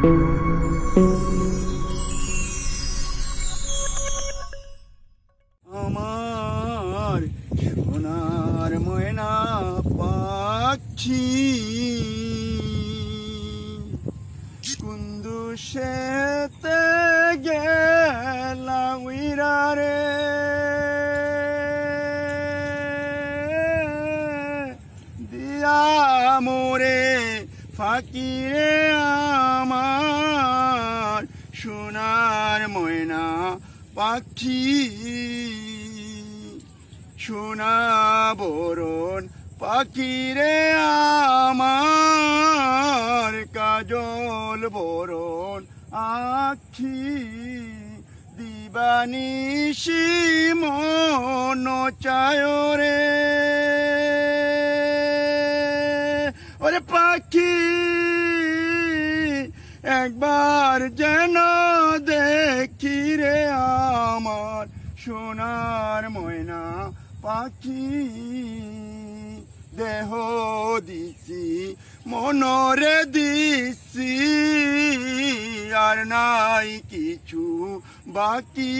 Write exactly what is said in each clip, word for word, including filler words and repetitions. আমার সোনার ময়না পাখি কুন্দুশেতে গেলা উইরা রে দিয়া মোরে ফাঁকি রে আমার সোনার ময়না পাখি সোনা বরণ পাখি রে আমার কাজল বরণ আখি দিবানিশি মন চায় রে ওরে পাখি একবার যেন দেখি রে আমার সোনার ময়না পাখি দেহ দিছি মনরে দিছি আর নাই কিছু বাকি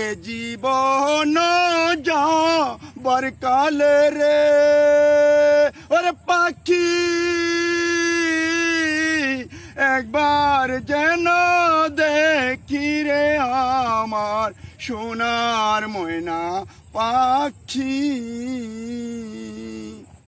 এ জীবন যাবার কালে রে ওরে পাখি একবার যেন দেখি রে আমার সোনার ময়না পাখি।